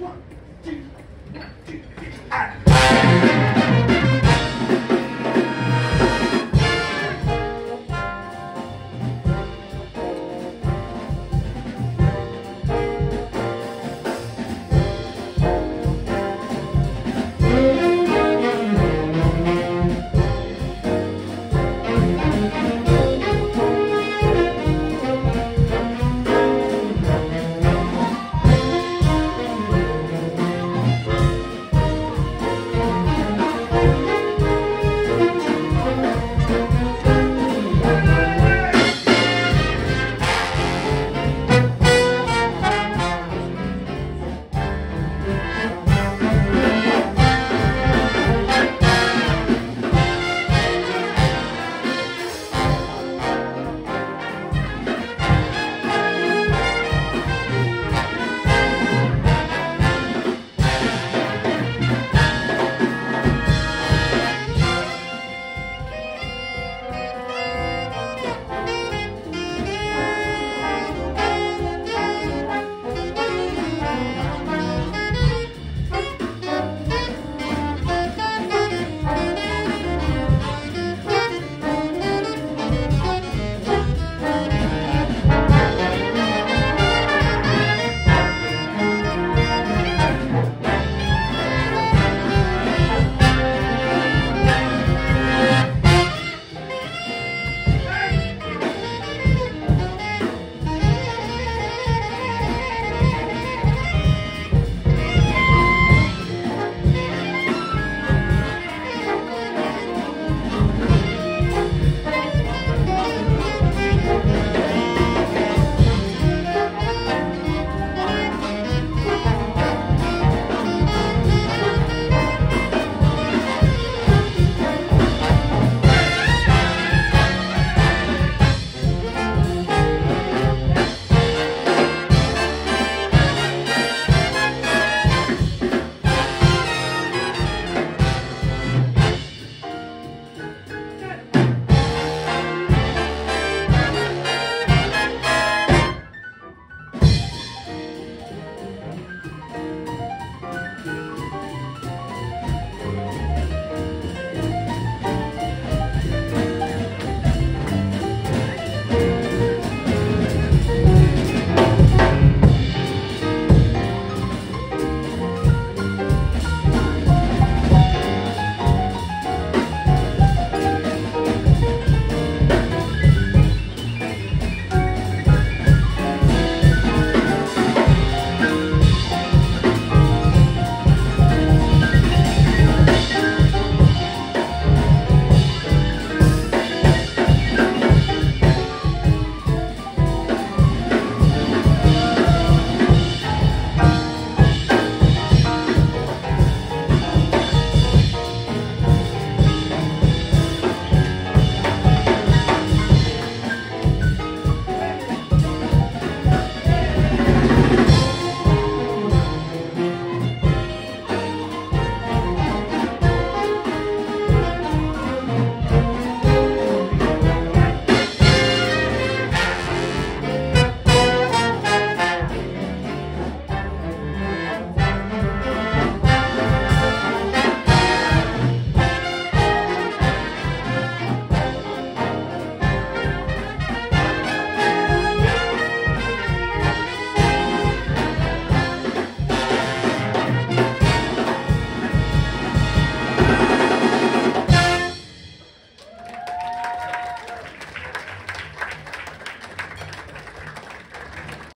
One, two, and...